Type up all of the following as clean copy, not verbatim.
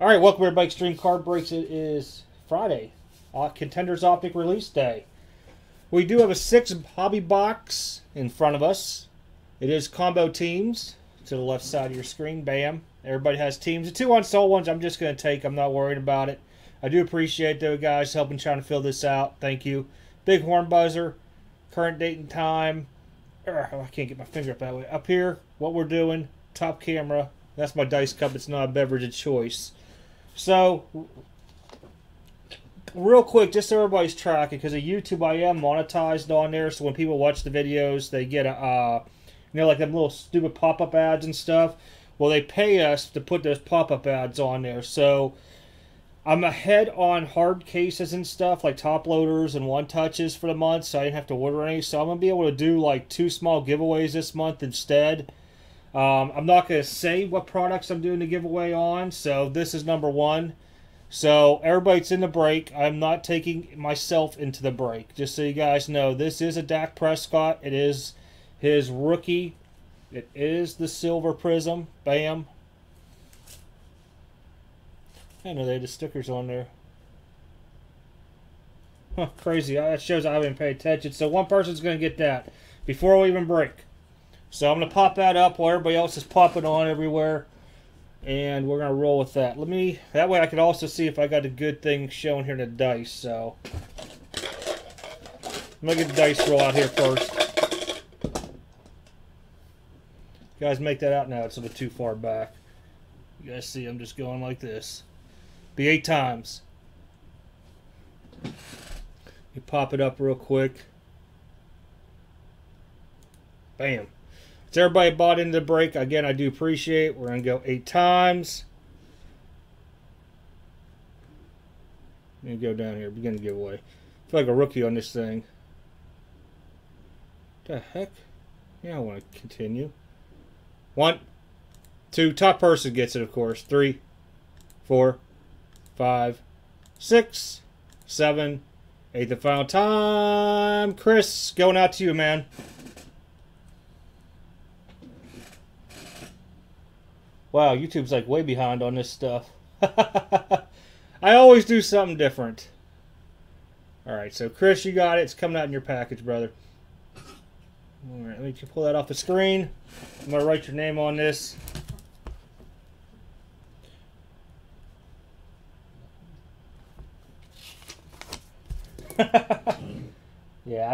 All right, welcome everybody. Extreme Card Breaks. It is Friday, Contenders Optic release day. We do have a 6 hobby box in front of us. It is combo teams to the left side of your screen. Bam. Everybody has teams. The 2 unsold ones I'm just going to take. I'm not worried about it. I do appreciate though, guys, helping trying to fill this out. Thank you. Big horn buzzer. Current date and time. Oh, I can't get my finger up that way. Up here, what we're doing. Top camera. That's my dice cup. It's not a beverage of choice. So, real quick, just so everybody's tracking, because of YouTube, I am monetized on there. So when people watch the videos, they get a, you know, like them little stupid pop-up ads and stuff. Well, they pay us to put those pop-up ads on there. So, I'm ahead on hard cases and stuff, like top loaders and one-touches for the month. So I didn't have to order any. So I'm going to be able to do like 2 small giveaways this month instead. I'm not going to say what products I'm doing the giveaway on, so this is number 1. So, everybody's in the break. I'm not taking myself into the break. Just so you guys know, this is a Dak Prescott. It is his rookie. It is the silver prism. Bam. I know they had the stickers on there. Huh, crazy. That shows I haven't paid attention. So, one person's going to get that before we even break. So I'm going to pop that up while everybody else is popping on everywhere. And we're going to roll with that. Let me, that way I can also see if I got a good thing shown here in the dice. So I'm going to get the dice roll out here first. You guys make that out now. It's a little too far back. You guys see I'm just going like this. Be 8 times. You pop it up real quick. Bam. It's everybody bought into the break. Again, I do appreciate it. We're going to go 8 times. Let me go down here. Begin the giveaway. I feel like a rookie on this thing. What the heck? Yeah, I want to continue. 1, 2, top person gets it, of course. 3, 4, 5, 6, 7, 8. The final time. Chris, going out to you, man. Wow, YouTube's like way behind on this stuff. I always do something different. Alright, so Chris, you got it. It's coming out in your package, brother. Alright, let me pull that off the screen. I'm going to write your name on this. Yeah,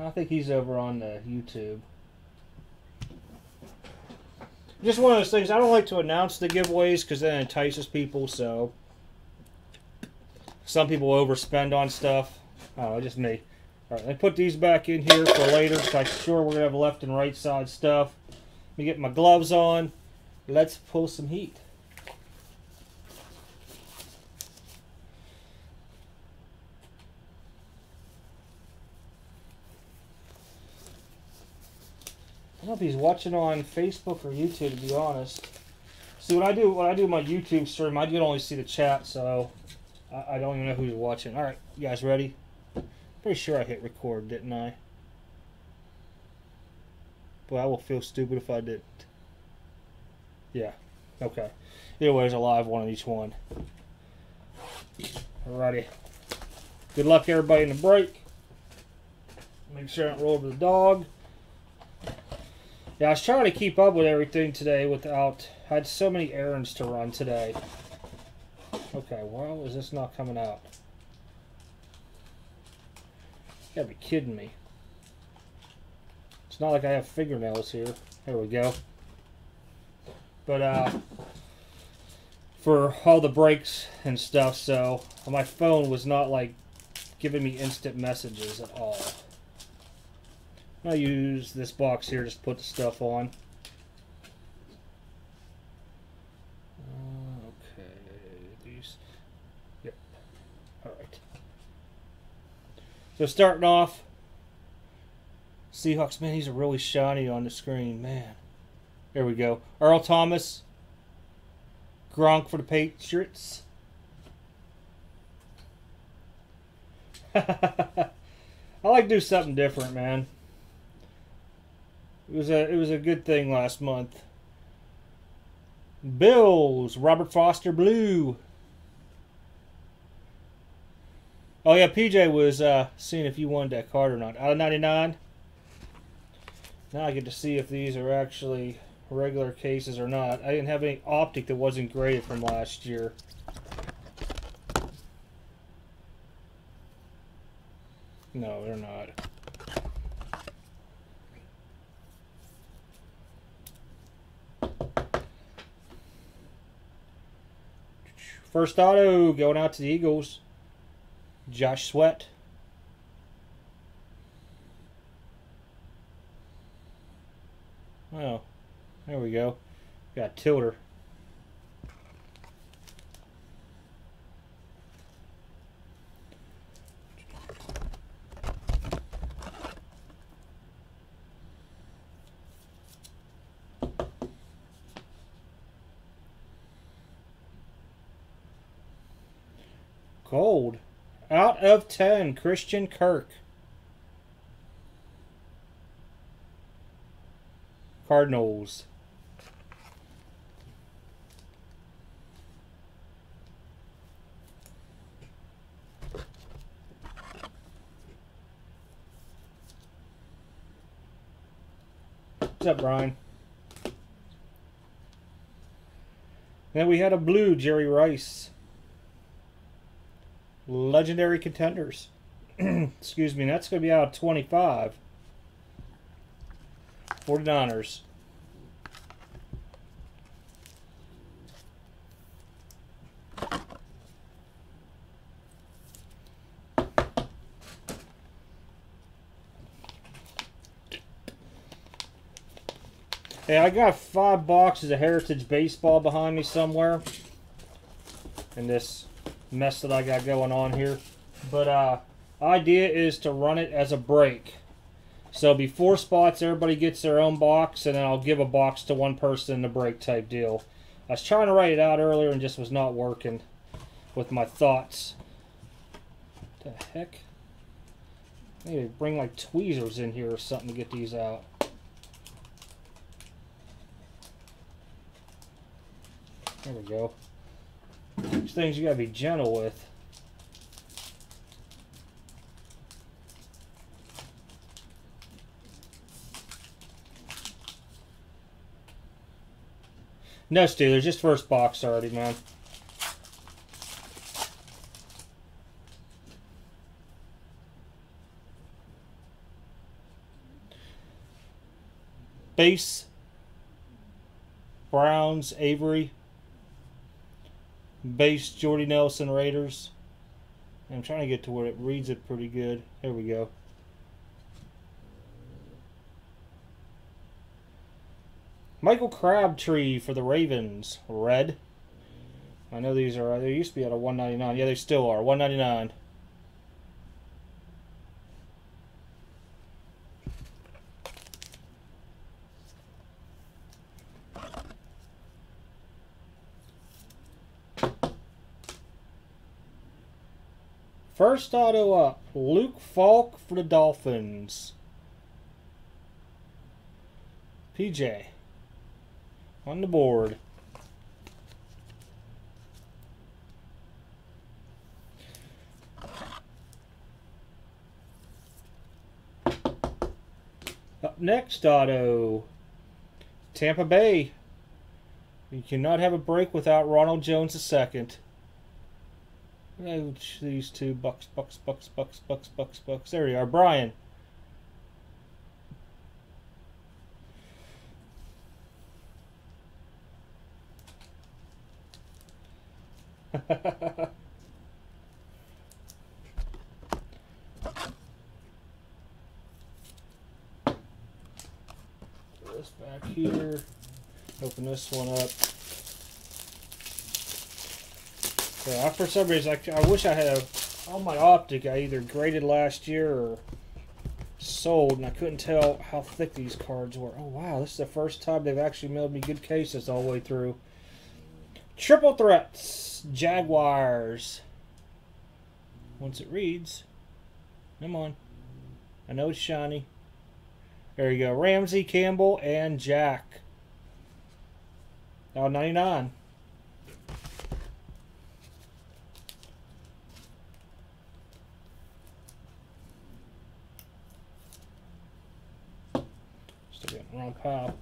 I think he's over on the YouTube. Just one of those things, I don't like to announce the giveaways because then it entices people, so some people overspend on stuff. I don't know, just me. Alright, I put these back in here for later because I'm sure we're going to have left and right side stuff. Let me get my gloves on. Let's pull some heat. I don't know if he's watching on Facebook or YouTube, to be honest. See, when I do my YouTube stream, I can only see the chat, so I don't even know who's watching. All right, you guys ready? Pretty sure I hit record, didn't I? Boy, I will feel stupid if I didn't. Yeah. Okay. Either way, there's a live one on each one. Alrighty. Good luck, everybody, in the break. Make sure I don't roll over the dog. Yeah, I was trying to keep up with everything today without... I had so many errands to run today. Okay, well, is this not coming out? You gotta be kidding me. It's not like I have fingernails here. There we go. But, for all the breaks and stuff, so my phone was not, like, giving me instant messages at all. I use this box here just to put the stuff on. Okay, these. Yep. All right. So starting off, Seahawks. Man, he's really shiny on the screen. Man, there we go. Earl Thomas, Gronk for the Patriots. I like to do something different, man. It was a good thing last month. Bills, Robert Foster blue. Oh yeah, PJ was seeing if you wanted that card or not. Out of 99. Now I get to see if these are actually regular cases or not. I didn't have any optic that wasn't graded from last year. No, they're not. First auto going out to the Eagles. Josh Sweat. Oh, there we go. Got Tilter. Gold. Out of 10, Christian Kirk. Cardinals. What's up, Brian? Then we had a blue Jerry Rice. Legendary Contenders. Excuse me, that's going to be out of 25. 49ers. Hey, I got 5 boxes of Heritage Baseball behind me somewhere. And this mess that I got going on here, but idea is to run it as a break, so it'll be 4 spots, everybody gets their own box, and then I'll give a box to one person in the break type deal. I was trying to write it out earlier and just was not working with my thoughts. What the heck, I need to bring like tweezers in here or something to get these out. There we go. These things you gotta be gentle with. No, Steelers, just first box already, man. Base, Browns, Avery. Base Jordy Nelson Raiders. I'm trying to get to where it reads it pretty good. There we go. Michael Crabtree for the Ravens. Red. I know these are, they used to be out of 199. Yeah, they still are. 199. First auto up, Luke Falk for the Dolphins. PJ on the board. Up next auto, Tampa Bay. You cannot have a break without Ronald Jones II. These 2 bucks. There we are, Brian. This back here. Open this one up. Yeah, for some reason, I wish I had all my optic I either graded last year or sold, and I couldn't tell how thick these cards were. Oh, wow, this is the first time they've actually mailed me good cases all the way through. Triple Threats, Jaguars. Once it reads, come on. I know it's shiny. There you go, Ramsey, Campbell, and Jack. Now 99. Still getting the wrong pile.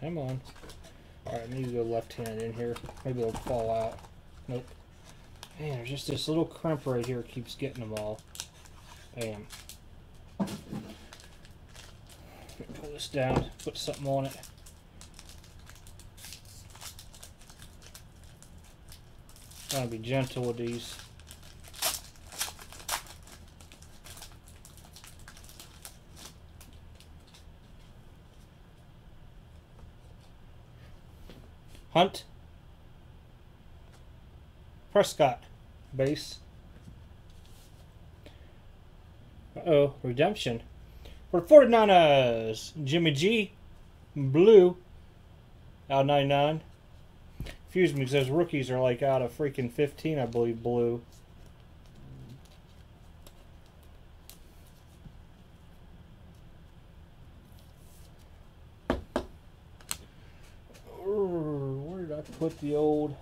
Come on. Alright, I need to go left-handed in here. Maybe it'll fall out. Nope. Man, there's just this little crimp right here keeps getting them all. Bam. Pull this down, put something on it. Gotta be gentle with these. Hunt, Prescott, base. Uh-oh, redemption. For 49ers, Jimmy G, blue, out of 99. Confused me because those rookies are like out of freaking 15, I believe, blue. Put the old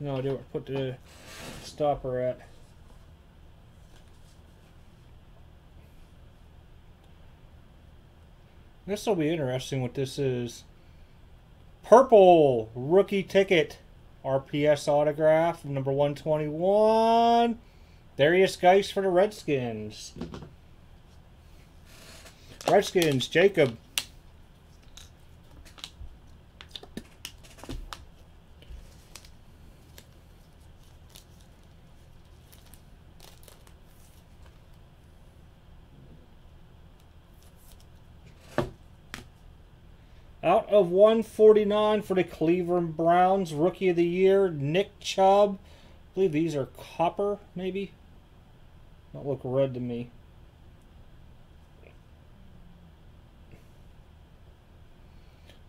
no, I didn't put the stopper at. This will be interesting. What this is, purple rookie ticket, RPS autograph, number 121. Darius Sykes for the Redskins. Redskins, Jacob. Out of 149 for the Cleveland Browns, Rookie of the Year, Nick Chubb. I believe these are copper, maybe. Don't look red to me.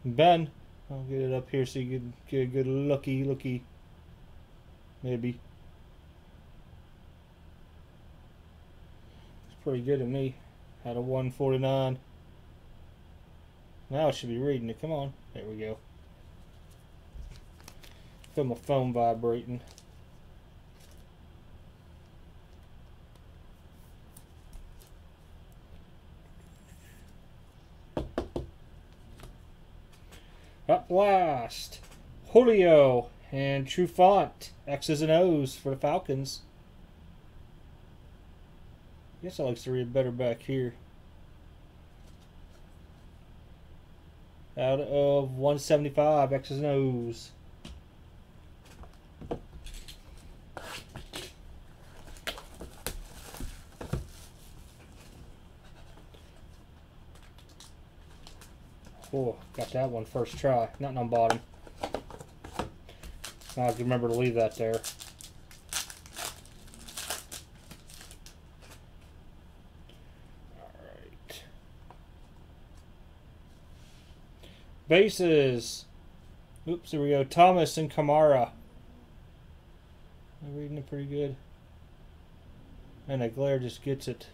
Ben, I'll get it up here so you can get a good looky, maybe. It's pretty good to me. Out of 149. Now I should be reading it. Come on, there we go. Feel my phone vibrating. Up last, Julio and Trufant, X's and O's for the Falcons. I guess I like to read better back here. Out of 175, X's and O's. Oh, got that one first try. Nothing on bottom. I have to remember to leave that there. Alright. Bases. Oops, here we go. Thomas and Kamara. I'm reading it pretty good. And that glare just gets it.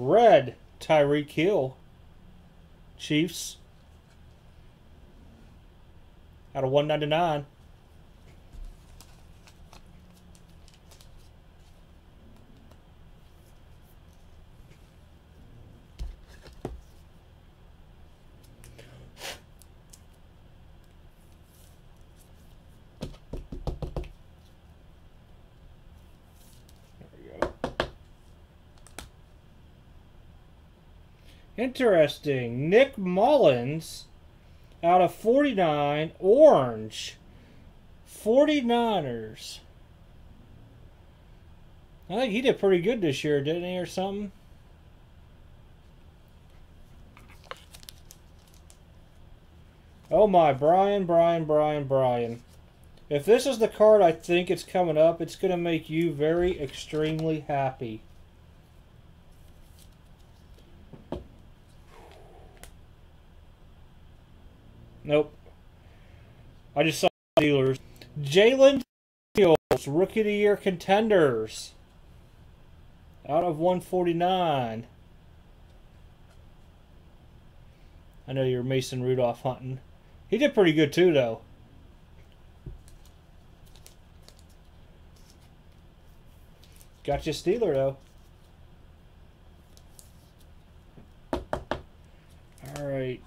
Red, Tyreek Hill, Chiefs, out of 199. Interesting. Nick Mullins, out of 49, orange, 49ers. I think he did pretty good this year, didn't he, or something? Oh my, Brian. If this is the card I think it's coming up, it's going to make you very extremely happy. Nope. I just saw dealers. Jalen Samuels, Rookie of the Year Contenders. Out of 149. I know you're Mason Rudolph hunting. He did pretty good too, though. Got your Steeler, though. All right.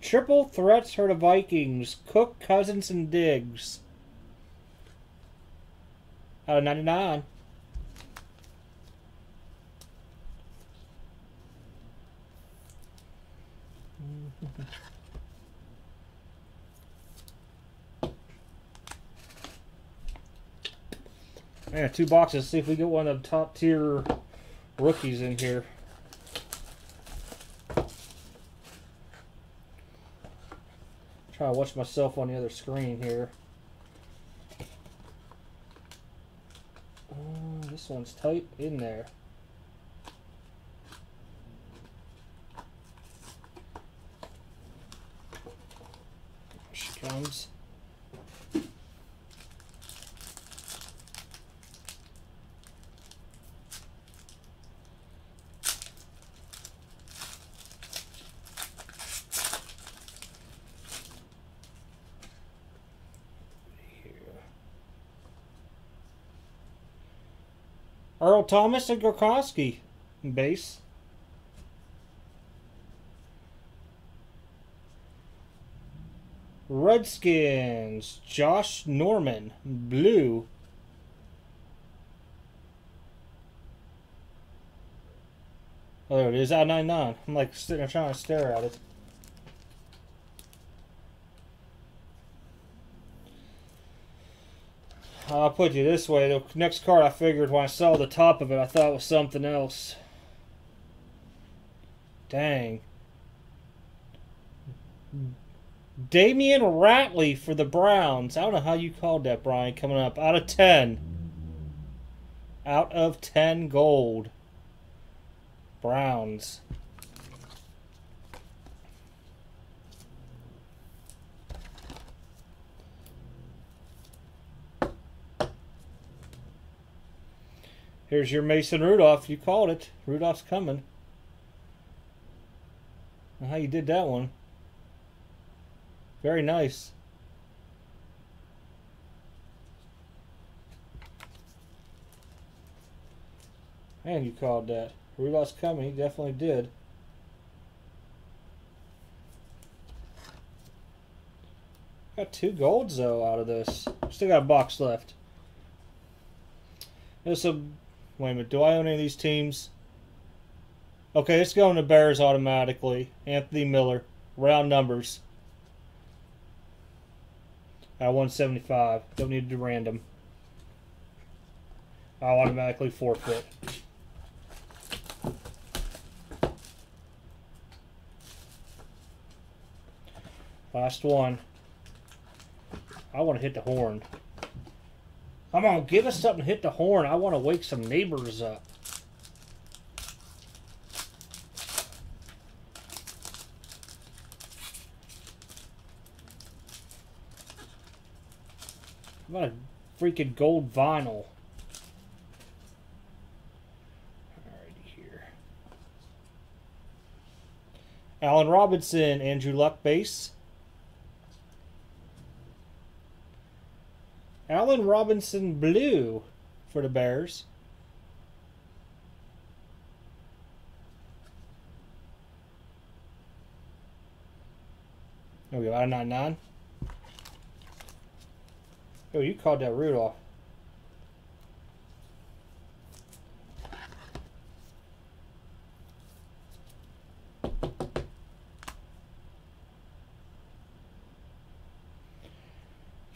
Triple threats for the Vikings. Cook, Cousins, and Diggs. Out of 99. Man, two boxes. See if we get one of the top tier rookies in here. Try to watch myself on the other screen here. This one's tight in there. Here she comes. Earl Thomas and Gorkowski base. Redskins, Josh Norman, blue. Oh, there it is, out 99. I'm like sitting there trying to stare at it. I'll put you this way, the next card I figured when I saw the top of it, I thought it was something else. Dang. Damien Ratley for the Browns. I don't know how you called that, Brian, coming up. Out of 10. Out of 10 gold. Browns. Here's your Mason Rudolph. You called it. Rudolph's coming. I don't know how you did that one. Very nice. Man, you called that. Rudolph's coming. He definitely did. Got two golds, though, out of this. Still got a box left. There's a... Wait a minute, do I own any of these teams? Okay, it's going to Bears automatically. Anthony Miller. Round numbers. At 175. Don't need to do random. I'll automatically forfeit. Last one. I want to hit the horn. Come on, give us something to hit the horn. I want to wake some neighbors up. What a freaking gold vinyl. Alrighty here. Allen Robinson, Andrew Luck base. Allen Robinson blue for the Bears. There we go, out of 99. Oh, you called that Rudolph.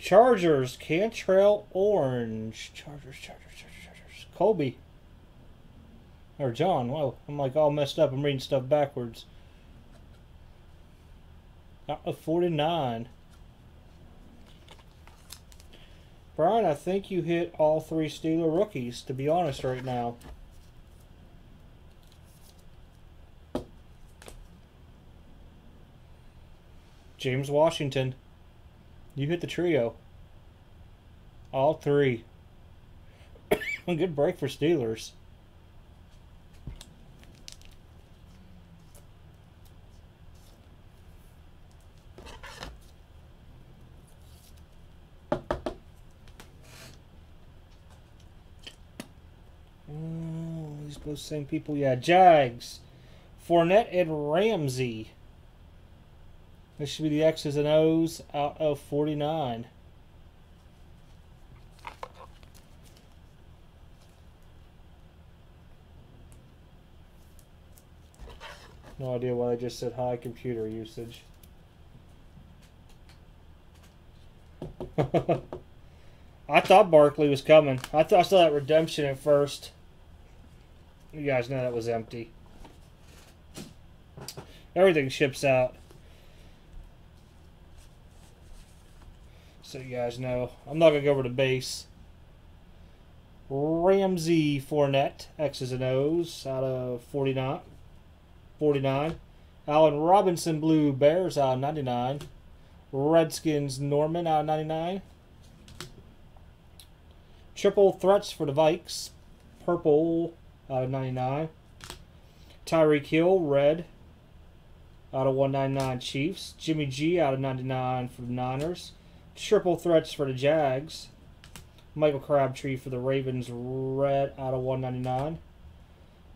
Chargers, Cantrell orange. Chargers. Colby. Or John. Whoa, I'm like all messed up. I'm reading stuff backwards. Out of 49. Brian, I think you hit all three Steeler rookies, to be honest, right now. James Washington, you hit the trio. All three. Good break for Steelers. Those same people, yeah. Jags, Fournette, and Ramsey. This should be the X's and O's out of 49. No idea why they just said high computer usage. I thought Barkley was coming. I saw that redemption at first. You guys know that was empty. Everything ships out. So you guys know. I'm not going to go over to base. Ramsey, Fournette, X's and O's out of 49. Allen Robinson, Blue Bears out of 99. Redskins, Norman out of 99. Triple threats for the Vikes. Purple out of 99. Tyreek Hill, red, out of 199 Chiefs. Jimmy G out of 99 for the Niners. Triple threats for the Jags. Michael Crabtree for the Ravens, red, out of 199.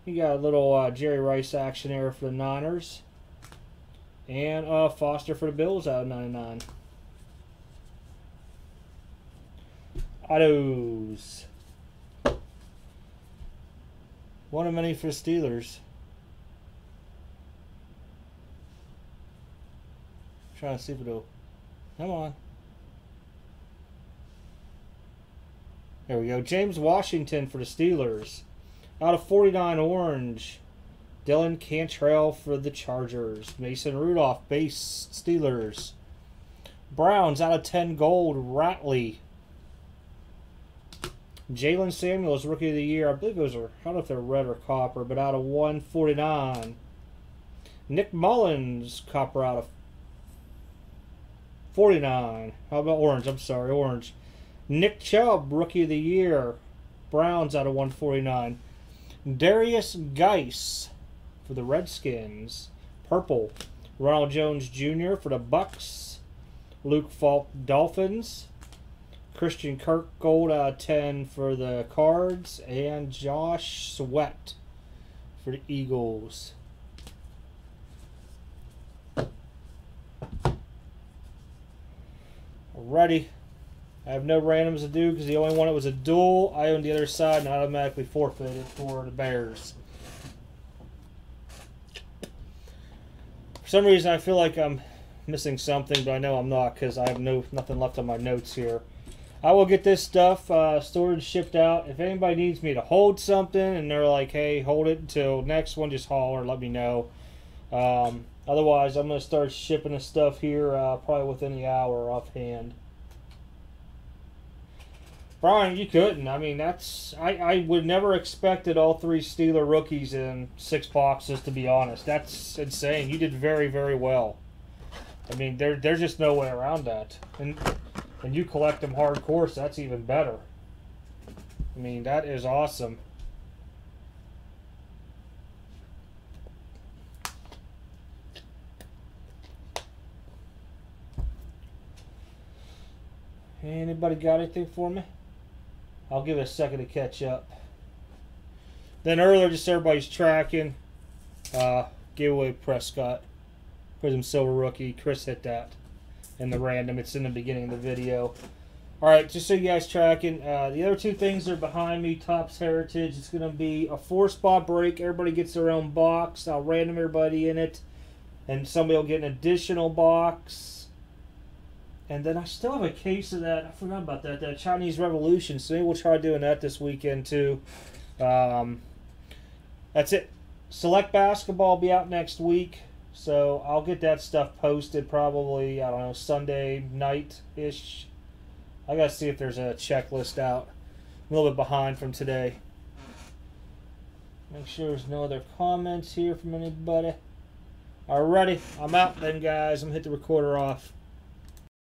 You got a little Jerry Rice action there for the Niners. And Foster for the Bills out of 99. Autos. One of many for Steelers. I'm trying to see if it'll. Come on. There we go. James Washington for the Steelers. Out of 49, orange. Dylan Cantrell for the Chargers. Mason Rudolph, base, Steelers. Browns out of 10, gold, Ratley. Jalen Samuels, Rookie of the Year. I believe those are, I don't know if they're red or copper, but out of 149. Nick Mullins, copper out of 49. How about orange? I'm sorry, orange. Nick Chubb, Rookie of the Year. Browns out of 149. Darius Sykes for the Redskins. Purple. Ronald Jones Jr. for the Bucks. Luke Falk, Dolphins. Christian Kirk, gold out of 10 for the Cards, and Josh Sweat for the Eagles. Alrighty. I have no randoms to do because the only one that was a duel, I owned the other side and automatically forfeited for the Bears. For some reason, I feel like I'm missing something, but I know I'm not because I have nothing left on my notes here. I will get this stuff storage shipped out. If anybody needs me to hold something and they're like, hey, hold it until next one, just holler and let me know. Otherwise, I'm going to start shipping this stuff here probably within the hour offhand. Brian, you couldn't. I mean, that's I would never expected all three Steeler rookies in 6 boxes, to be honest. That's insane. You did very, very well. I mean, there's just no way around that. And you collect them hardcore, so that's even better. I mean, that is awesome. Anybody got anything for me? I'll give it a second to catch up. Then earlier, just everybody's tracking. Giveaway Prescott. Prism Silver Rookie. Chris hit that. In the random, it's in the beginning of the video. All right, just so you guys tracking, the other two things are behind me. Topps Heritage, it's going to be a 4-spot break. Everybody gets their own box. I'll random everybody in it, and somebody will get an additional box. And then I still have a case of that. I forgot about that. That Chinese Revolution. So maybe we'll try doing that this weekend too. That's it. Select Basketball will be out next week. So I'll get that stuff posted probably, I don't know, Sunday night-ish. I got to see if there's a checklist out. I'm a little bit behind from today. Make sure there's no other comments here from anybody. Alrighty, I'm out then, guys. I'm going to hit the recorder off.